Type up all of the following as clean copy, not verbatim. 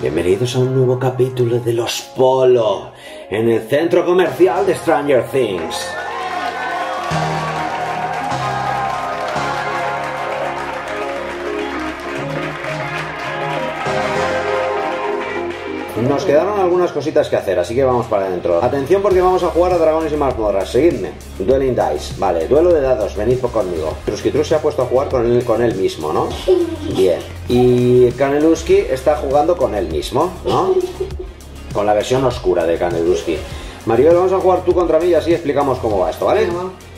Bienvenidos a un nuevo capítulo de Los Polo, en el centro comercial de Stranger Things. Nos quedaron algunas cositas que hacer, así que vamos para adentro. Atención porque vamos a jugar a Dragones y Mazmorras, seguidme. Dueling Dice, vale, duelo de dados, venid conmigo. Truskitrus se ha puesto a jugar con él mismo, ¿no? Bien. Y Kaneluski está jugando con él mismo, ¿no? Con la versión oscura de Kaneluski. Maribel, vamos a jugar tú contra mí y así explicamos cómo va esto, ¿vale?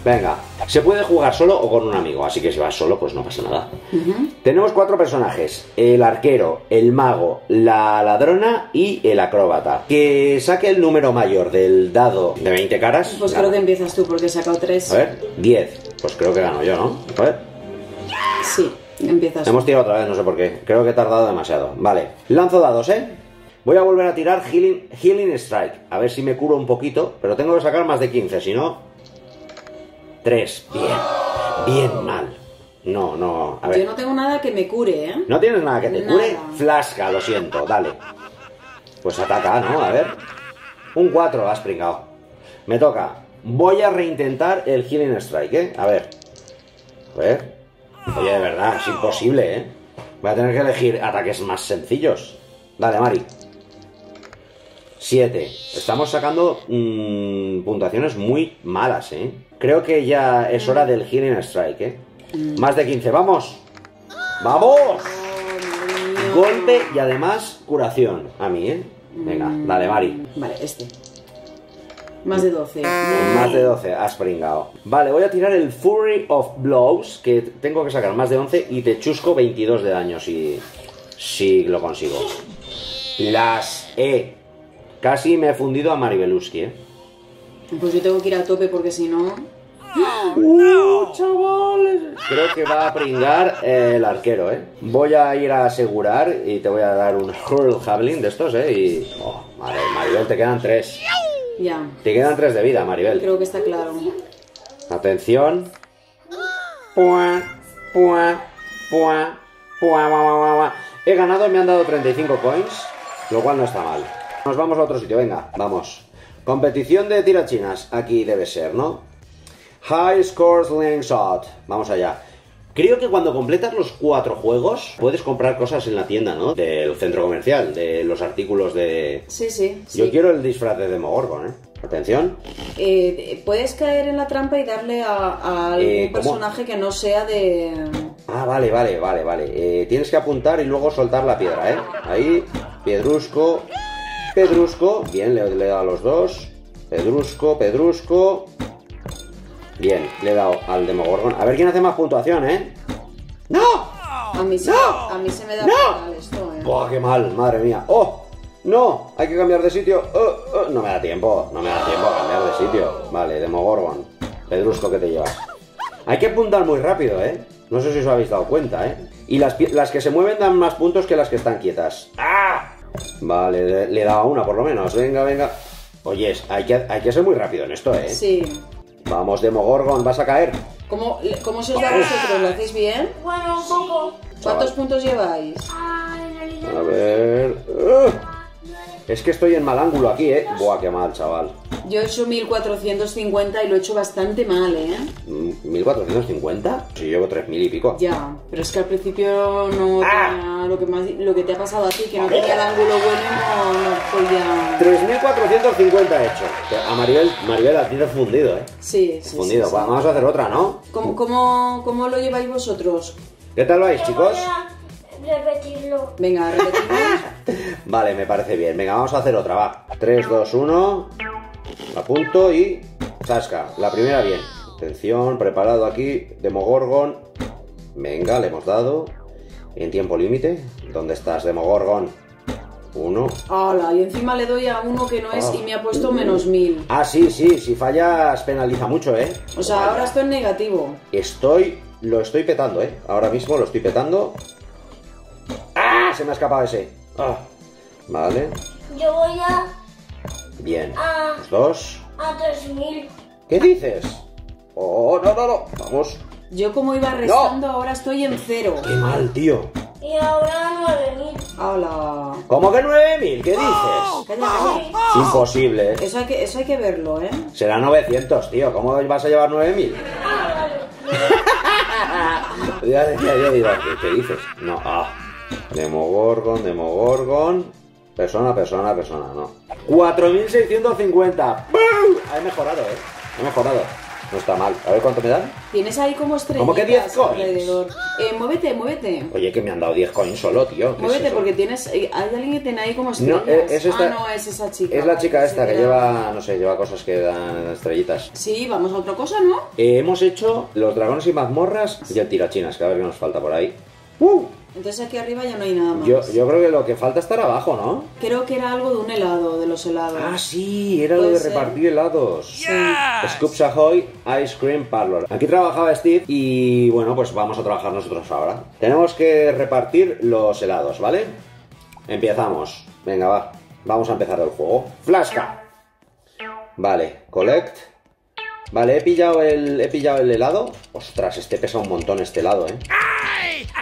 Venga, se puede jugar solo o con un amigo, así que si vas solo, pues no pasa nada. Tenemos 4 personajes, el arquero, el mago, la ladrona y el acróbata. Que saque el número mayor del dado de 20 caras. Pues gana. Creo que empiezas tú porque he sacado 3. A ver, 10, pues creo que gano yo, ¿no? A ver. Sí, empiezas tú. Hemos tirado otra vez, no sé por qué, creo que he tardado demasiado. Vale, lanzo dados, ¿eh? Voy a volver a tirar Healing Strike, a ver si me curo un poquito, pero tengo que sacar más de 15, si no... 3, bien mal. No, no, a ver. Yo no tengo nada que me cure, ¿eh? No tienes nada que te cure, flasca, lo siento, dale. Pues ataca, ¿no? A ver. Un 4, has pringado. Me toca. Voy a reintentar el Healing Strike, ¿eh? A ver. A ver. Oye, de verdad, es imposible, ¿eh? Voy a tener que elegir ataques más sencillos. Dale, Mari. 7. Estamos sacando puntuaciones muy malas, ¿eh? Creo que ya es hora del Healing Strike, ¿eh? Más de 15, ¡vamos! ¡Vamos! Golpe y además curación. A mí, ¿eh? Venga, dale, Mari. Vale, este. Más de 12. Más de 12, has pringado. Vale, voy a tirar el Fury of Blows, que tengo que sacar más de 11 y te chusco 22 de daño si lo consigo. Las E. Casi me he fundido a Maribeluski, ¿eh? Pues yo tengo que ir a tope porque si no... ¡No, chavales! Creo que va a pringar el arquero, ¿eh? Voy a ir a asegurar y te voy a dar un Hurl Javelin de estos, ¿eh? Y... Oh, madre, Maribel, te quedan 3. Ya. Te quedan 3 de vida, Maribel. Creo que está claro. Atención. Pua, pua, pua, pua, pua, pua. He ganado y me han dado 35 coins, lo cual no está mal. Nos vamos a otro sitio, venga, vamos. Competición de tirachinas, aquí debe ser, ¿no? High Scores Link Shot, vamos allá. Creo que cuando completas los 4 juegos, puedes comprar cosas en la tienda, ¿no? Del centro comercial, de los artículos de... Sí, sí, sí. Yo quiero el disfraz de Demogorgon, ¿eh? Atención. Puedes caer en la trampa y darle a algún personaje que no sea de... Ah, vale, vale, vale, vale. Tienes que apuntar y luego soltar la piedra, ¿eh? Ahí, Piedrusco... Pedrusco, bien, le he dado a los dos. Pedrusco, Pedrusco. Bien, le he dado al Demogorgon. A ver quién hace más puntuación, ¿eh? ¡No! A mí se me da fatal esto, ¿eh? ¡Buah, qué mal! ¡Madre mía! ¡Oh! ¡No! Hay que cambiar de sitio. ¡Oh, oh! No me da tiempo, no me da tiempo a cambiar de sitio. Vale, Demogorgon. Pedrusco, ¿qué te llevas? Hay que apuntar muy rápido, ¿eh? No sé si os habéis dado cuenta, ¿eh? Y las que se mueven dan más puntos que las que están quietas. ¡Ah! Vale, le he dado a una por lo menos. Venga, venga. Oye, hay que ser muy rápido en esto, ¿eh? Sí. Vamos, Demogorgon, vas a caer. ¿Cómo se os da vosotros? ¿Lo hacéis bien? Bueno, un poco. ¿Cuántos puntos lleváis? A ver... Es que estoy en mal ángulo aquí, ¿eh? Buah, qué mal, chaval. Yo he hecho 1450 y lo he hecho bastante mal, ¿eh? ¿1450? Si llevo 3000 y pico. Ya, pero es que al principio no tenía lo que te ha pasado a ti, que no tenía el ángulo bueno, no podía... 3450 he hecho. A Maribel la tiene fundido, ¿eh? Sí, sí. Fundido, sí, sí. Vamos a hacer otra, ¿no? ¿Cómo lo lleváis vosotros? ¿Qué tal lo vais, chicos? Repetirlo. Venga, repetirlo. Vale, me parece bien. Venga, vamos a hacer otra, va. 3, 2, 1. Apunto y... Zasca. La primera bien. Atención, preparado aquí. Demogorgon. Venga, le hemos dado. En tiempo límite. ¿Dónde estás, Demogorgon? 1. ¡Hala! Y encima le doy a uno que no es y me ha puesto -1000. Ah, sí, sí. Si fallas, penaliza mucho, ¿eh? O sea, ahora estoy en negativo. Lo estoy petando, ¿eh? Ahora mismo lo estoy petando. ¡Ah! Se me ha escapado ese. Ah. Vale. Yo voy a... Bien. Los dos. A 3000. ¿Qué dices? Oh, no, no, no. Vamos. Yo como iba restando, ahora estoy en 0. Qué mal, tío. Y ahora 9000. ¡Hala! ¿Cómo que 9000? ¿Qué dices? ¿Qué dices? Imposible. Eso hay que verlo, ¿eh? Será 900, tío. ¿Cómo vas a llevar 9000? Ya decía yo, digo, ¿qué dices? No, Demogorgon, Demogorgon. Persona, persona, persona, no. 4650. ¡Bum! He mejorado, ¿eh? He mejorado. No está mal. A ver cuánto me dan. Tienes ahí como estrellitas. ¿Cómo que 10 coins? Muévete, muévete. Oye, que me han dado 10 coins solo, tío. Muévete es porque tienes... Hay alguien que tiene ahí como estrellitas. No, es esta, no, es esa chica. Es la chica esta que lleva, no sé, lleva cosas que dan estrellitas. Sí, vamos a otra cosa, ¿no? Hemos hecho los dragones y mazmorras y el tirachinas, que a ver qué nos falta por ahí. ¡Uh! Entonces aquí arriba ya no hay nada más. Yo creo que lo que falta estar abajo, ¿no? Creo que era algo de un helado, de los helados. Ah, sí, era lo de repartir helados. Sí. Scoops Ahoy Ice Cream Parlor. Aquí trabajaba Steve y bueno, pues vamos a trabajar nosotros ahora. Tenemos que repartir los helados, ¿vale? Empezamos. Venga, va. Vamos a empezar el juego. ¡Flasca! Vale, collect. Vale, he pillado el helado. Ostras, este pesa un montón este helado, ¿eh?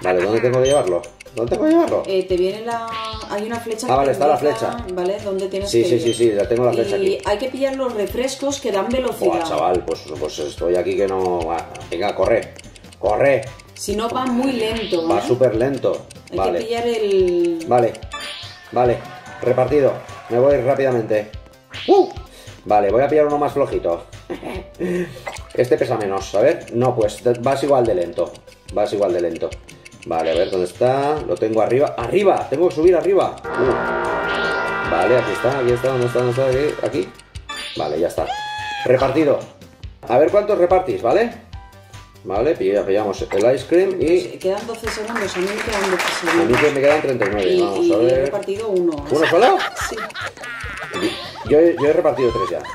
Vale, ¿dónde tengo que llevarlo? ¿Dónde tengo que llevarlo? Te viene la... Hay una flecha... Ah, vale, está la flecha. Vale, ¿dónde tienes que ir? Sí, ya tengo la flecha aquí. Y hay que pillar los refrescos que dan velocidad. Buah, chaval, pues estoy aquí que no... Venga, corre, corre. Si no, va muy lento, ¿eh? Va súper lento. Hay que pillar el... Vale, repartido. Me voy rápidamente. Vale, voy a pillar uno más flojito. Este pesa menos, a ver. No, pues vas igual de lento. Vas igual de lento. Vale, a ver, ¿dónde está? Lo tengo arriba. ¡Arriba! Tengo que subir arriba. Vale, aquí está. ¿Dónde está? ¿Dónde está? Aquí. Vale, ya está. Repartido. A ver cuántos repartís, ¿vale? Vale, pillamos el ice cream y... Quedan 12 segundos, a mí me quedan 12 segundos. A mí que me quedan 39, vamos a ver. Yo he repartido uno. ¿Uno solo? Sí. Yo he repartido 3 ya.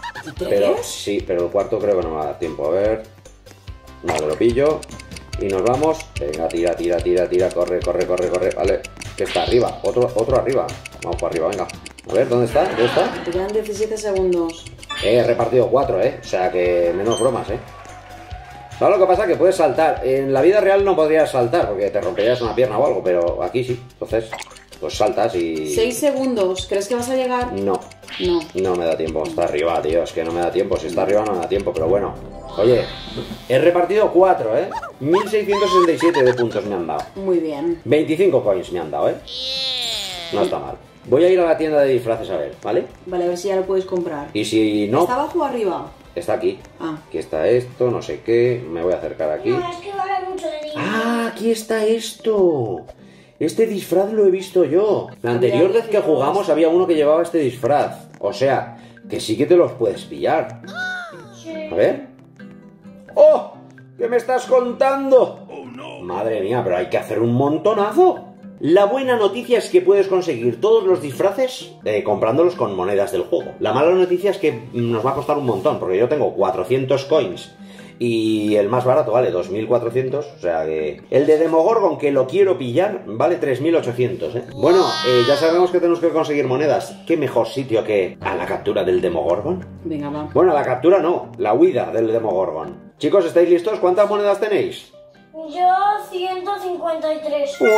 ¿3? Pero, sí, pero el cuarto creo que no me va a dar tiempo. A ver... Vale, lo pillo. Y nos vamos. Venga, tira. Corre. Vale. Que está arriba. Otro arriba. Vamos para arriba, venga. A ver, ¿dónde está? Te quedan 17 segundos. He repartido 4, ¿eh? O sea que menos bromas, ¿eh? ¿Sabes lo que pasa? Que puedes saltar. En la vida real no podrías saltar porque te romperías una pierna o algo, pero aquí sí. Entonces, pues saltas y... 6 segundos. ¿Crees que vas a llegar? No. No me da tiempo. Está arriba, tío. Es que no me da tiempo. Si está arriba no me da tiempo, pero bueno. Oye, he repartido 4, ¿eh? 1667 de puntos me han dado. Muy bien. 25 coins me han dado, ¿eh? No está mal. Voy a ir a la tienda de disfraces a ver, ¿vale? Vale, a ver si ya lo puedes comprar. Y si no... ¿Está abajo o arriba? Está aquí. Aquí está esto, no sé qué. Me voy a acercar aquí. No, es que vale mucho de dinero. ¡Ah! Aquí está esto. Este disfraz lo he visto yo. La anterior vez que jugamos había uno que llevaba este disfraz. O sea, que sí que te los puedes pillar. Sí. A ver... ¡Oh! ¿Qué me estás contando? Oh, no. Madre mía, pero hay que hacer un montonazo. La buena noticia es que puedes conseguir todos los disfraces comprándolos con monedas del juego. La mala noticia es que nos va a costar un montón, porque yo tengo 400 coins. Y el más barato vale 2400, o sea que... El de Demogorgon, que lo quiero pillar, vale 3800, ¿eh? Bueno, ya sabemos que tenemos que conseguir monedas. ¿Qué mejor sitio que a la captura del Demogorgon? Venga, va. Bueno, a la captura no, la huida del Demogorgon. Chicos, ¿estáis listos? ¿Cuántas monedas tenéis? Yo 153. ¡Puah!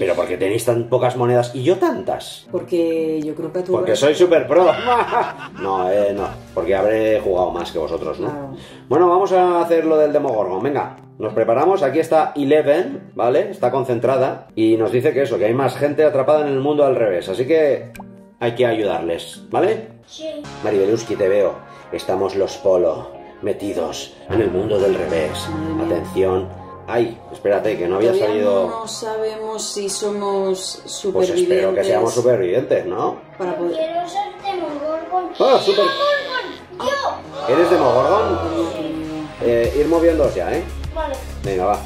¿Pero por qué tenéis tan pocas monedas y yo tantas? Porque yo creo que tú... Porque soy super pro. No, no. Porque habré jugado más que vosotros, ¿no? Claro. Bueno, vamos a hacer lo del Demogorgon. Venga, nos preparamos. Aquí está Eleven, ¿vale? Está concentrada. Y nos dice que eso, que hay más gente atrapada en el mundo al revés. Así que hay que ayudarles, ¿vale? Sí. Maribeluski, te veo. Estamos los Polo metidos en el mundo del revés. Atención... Ay, espérate, que no había salido... No sabemos si somos supervivientes. Pues espero que seamos supervivientes, ¿no? Para poder... Quiero ser Demogorgon. ¡Ah, super! ¡Yo! ¿Eres Demogorgon? Ir moviéndoos ya, ¿eh? Vale. Venga, va.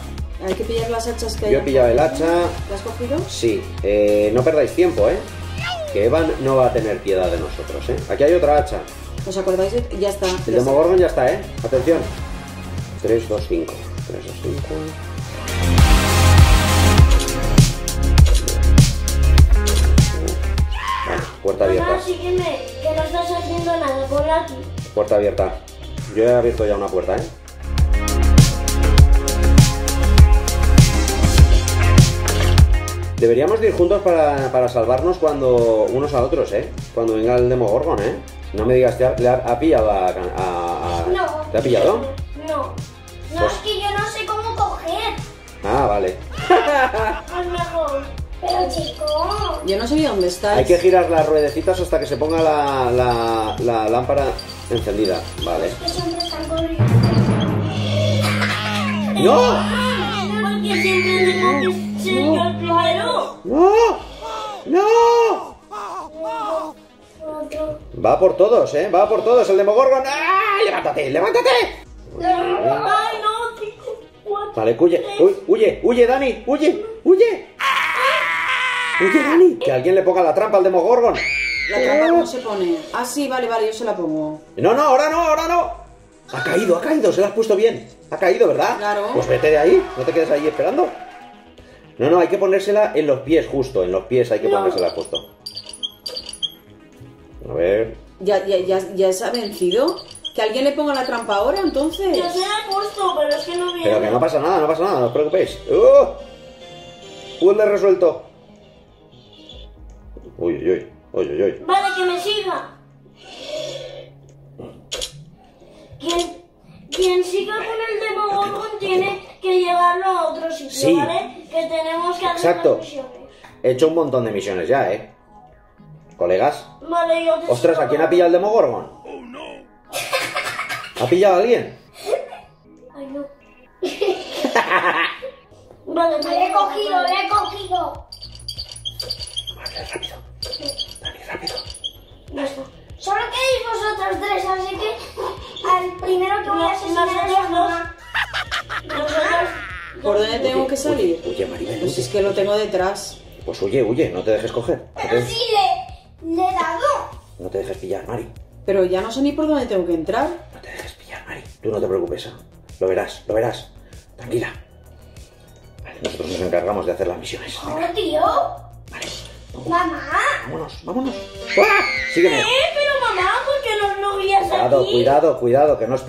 Hay que pillar las hachas que hay. Yo he pillado el hacha. ¿La has cogido? Sí. No perdáis tiempo, ¿eh? Que Evan no va a tener piedad de nosotros, ¿eh? Aquí hay otra hacha. ¿Os acordáis? Ya está. El Demogorgon ya está, ¿eh? Atención. 3, 2, 5. 3 o 5. Vale, puerta abierta. Sígueme, que no estás haciendo nada por aquí. Puerta abierta. Yo he abierto ya una puerta, ¿eh? Deberíamos de ir juntos para salvarnos cuando unos a otros, ¿eh? Cuando venga el Demogorgon, ¿eh? No me digas, ¿te ha pillado a...? No. ¿Te ha pillado? No. No, pues... es que yo no sé cómo coger. Ah, vale. Pero chico... Yo no sabía dónde estás. Hay que girar las ruedecitas hasta que se ponga la lámpara encendida. Vale. Es que siempre están corriendo. ¡No! Porque siempre señor claro. ¡No! ¡No! Va por todos, ¿eh? Va por todos el Demogorgon. ¡Ah! ¡Levántate! ¡Levántate! ¡Ay, no! 5, 4, vale, huye. Huye, huye, Dani. Huye, huye. Huye, Dani. Que alguien le ponga la trampa al Demogorgon. La trampa no se pone. Ah, sí, vale, vale, yo se la pongo. No, no, ahora no, ahora no. Ha caído, se la has puesto bien. Ha caído, ¿verdad? Claro. Pues vete de ahí, no te quedes ahí esperando. No, no, hay que ponérsela en los pies, justo, en los pies hay que ponérsela justo. A ver... ¿Ya se ha vencido? ¿Que alguien le ponga la trampa ahora, entonces? Ya se la ha puesto, pero es que no viene. Pero que no pasa nada, no pasa nada, no os preocupéis. ¡Puzzle resuelto! Uy, uy, uy, uy, uy, uy. Vale, que me siga. Quien siga con el Demogorgon tiene que llevarlo a otro sitio, sí. ¿Vale? Que tenemos que hacer misiones. He hecho un montón de misiones ya, ¿eh? ¿Colegas? Vale, yo te... Ostras, ¿a quién ha pillado el Demogorgon? Oh, no. ¿Ha pillado a alguien? Ay, no. Vale, me lo he cogido, le he cogido. Vale, rápido. Dani, rápido. Ya está. Solo queréis vosotros tres, así que al primero que voy a asesinar es a mamá. ¿Por dónde tengo que salir? Huye, Maribel. Pues es que lo tengo detrás. Pues huye, huye, no te dejes coger. Pero si le he dado. No te dejes pillar, Mari. Pero ya no sé ni por dónde tengo que entrar. No te dejes pillar, Mari. Tú no te preocupes, ¿eh? Lo verás, lo verás. Tranquila. Vale, nosotros nos encargamos de hacer las misiones. ¡Joder, tío! Vale. ¡Mamá! ¡Vámonos, vámonos! ¡Ah! ¡Sígueme! Pero mamá, ¿por qué no guías aquí? Cuidado, cuidado, cuidado, que no os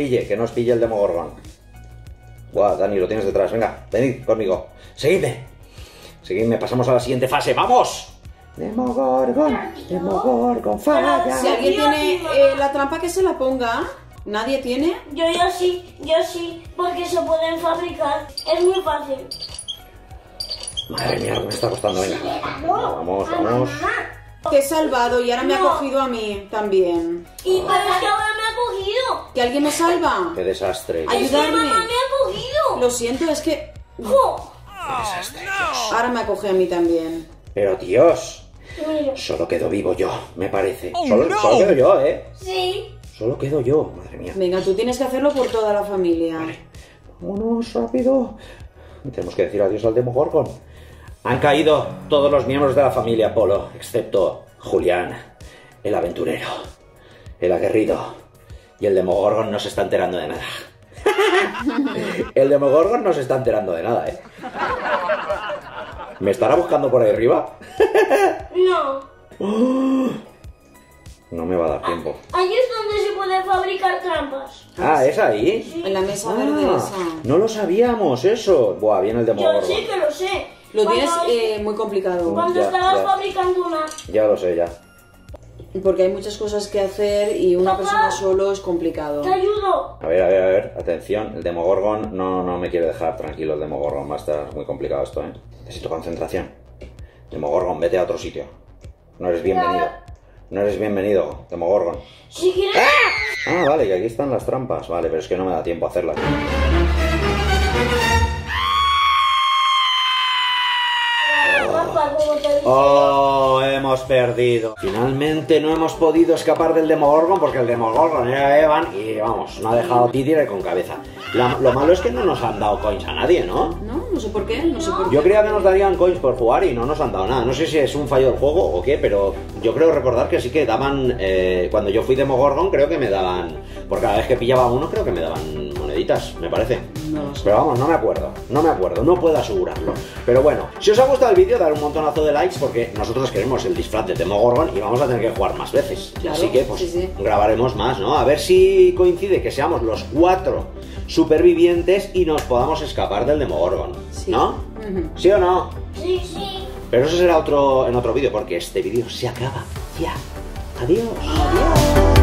pille el Demogorgon. Buah, Dani, lo tienes detrás, venga, venid conmigo. ¡Seguidme! ¡Seguidme! Pasamos a la siguiente fase, ¡vamos! Demogorgon, Demogorgon, falla. Si alguien tiene la trampa, que se la ponga. ¿Nadie tiene? Yo sí, porque se pueden fabricar. Es muy fácil. Madre mía, me está costando, venga. Vamos, vamos. Te he salvado y ahora me ha cogido a mí también. Y para que ahora me ha cogido. ¿Que alguien me salva? Qué desastre. Ayudarme. Es que mamá me ha cogido. Lo siento, es que... ¡Jo! ¡Qué desastre! Dios. Ahora me ha cogido a mí también. Pero Dios, solo quedo vivo yo, me parece. Solo quedo yo, ¿eh? Sí. Solo quedo yo, madre mía. Venga, tú tienes que hacerlo por toda la familia. Vale. Vámonos rápido. Tenemos que decir adiós al Demogorgon. Han caído todos los miembros de la familia Polo, excepto Julián, el aventurero, el aguerrido. Y el Demogorgon no se está enterando de nada. El Demogorgon no se está enterando de nada, ¿eh? ¿Me estará buscando por ahí arriba? No. No me va a dar tiempo. Ahí es donde se pueden fabricar trampas. Ah, ¿es ahí? Sí. En la mesa verde esa. No lo sabíamos, eso. Buah, viene el Demogorgon. Yo sí que lo sé. Lo tienes muy complicado. Cuando estabas fabricando una. Ya lo sé, ya. Porque hay muchas cosas que hacer y una persona solo es complicado. ¡Te ayudo! A ver, a ver, a ver. Atención, el Demogorgon no me quiere dejar tranquilo. El Demogorgon va a estar muy complicado esto, ¿eh? Necesito concentración. Demogorgon, vete a otro sitio. No eres bienvenido. No eres bienvenido, Demogorgon. Si quieres... ¡Ah! Ah, vale, que aquí están las trampas. Vale, pero es que no me da tiempo a hacerlas. ¡Oh! Hemos perdido. Finalmente no hemos podido escapar del Demogorgon porque el Demogorgon era Evan y vamos, no ha dejado tirar con cabeza. Lo malo es que no nos han dado coins a nadie, ¿no? No, no sé por qué, no sé por qué. Yo creía que nos darían coins por jugar y no nos han dado nada. No sé si es un fallo del juego o qué, pero yo creo recordar que sí que daban... cuando yo fui Demogorgon creo que me daban... Por cada vez que pillaba uno creo que me daban moneditas, me parece. No sé. Pero vamos, no me acuerdo, no puedo asegurarlo. Pero bueno, si os ha gustado el vídeo, dar un montonazo de likes porque nosotros queremos el disfraz de Demogorgon y vamos a tener que jugar más veces. Claro, así que pues sí, sí. Grabaremos más, ¿no? A ver si coincide que seamos los 4 supervivientes y nos podamos escapar del Demogorgon, ¿no? Sí. ¿Sí o no? Sí, sí. Pero eso será en otro vídeo, porque este vídeo se acaba ya. Adiós.